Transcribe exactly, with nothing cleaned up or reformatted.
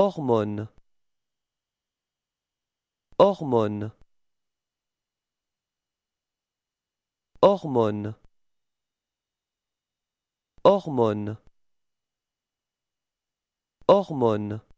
Hormone. Hormone. Hormone. Hormone. Hormone.